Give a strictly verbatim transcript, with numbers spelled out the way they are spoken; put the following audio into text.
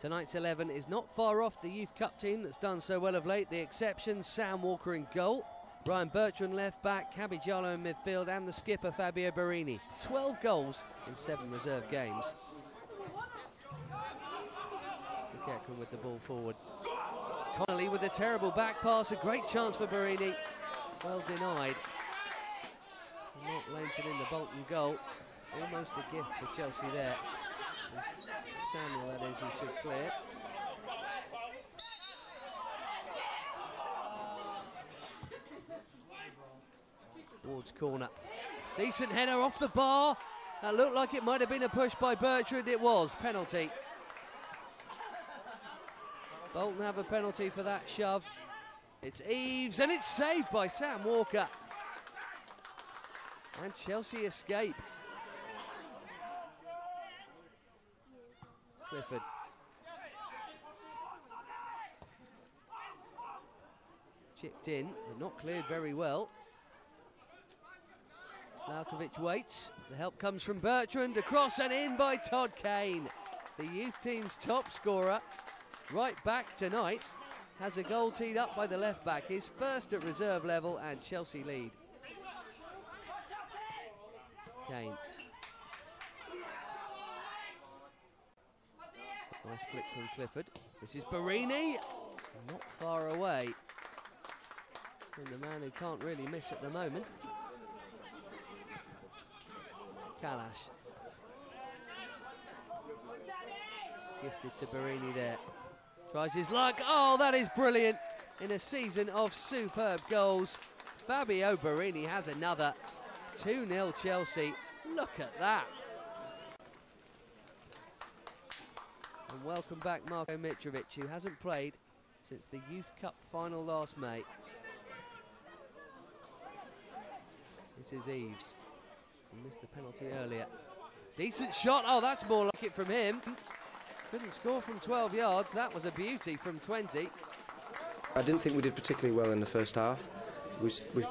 Tonight's eleven is not far off the Youth Cup team that's done so well of late. The exception, Sam Walker in goal. Ryan Bertrand left back, Kaby Djalo in midfield, and the skipper, Fabio Borini. twelve goals in seven reserve games. Ekman with the ball forward. Connolly with a terrible back pass, a great chance for Borini. Well denied. Mark Lainton in the Bolton goal. Almost a gift for Chelsea there. Samuel, that is, who should clear. Ward's corner. Decent header off the bar. That looked like it might have been a push by Bertrand. It was. Penalty. Bolton have a penalty for that shove. It's Eaves, and it's saved by Sam Walker. And Chelsea escape. Clifford. Chipped in, but not cleared very well. Lalkovic waits. The help comes from Bertrand. Across and in by Todd Kane. The youth team's top scorer. Right back tonight, has a goal teed up by the left back, his first at reserve level, and Chelsea lead. Kane. Nice flick from Clifford. This is Borini, not far away. And the man who can't really miss at the moment. Kalas. Gifted to Borini there. Tries his luck. Oh, that is brilliant. In a season of superb goals, Fabio Borini has another. two nil Chelsea. Look at that. And welcome back Marco Mitrovic, who hasn't played since the Youth Cup final last May. This is Eaves. He missed the penalty earlier. Decent shot. Oh, that's more like it from him. Couldn't score from twelve yards. That was a beauty from twenty. I didn't think we did particularly well in the first half. We, we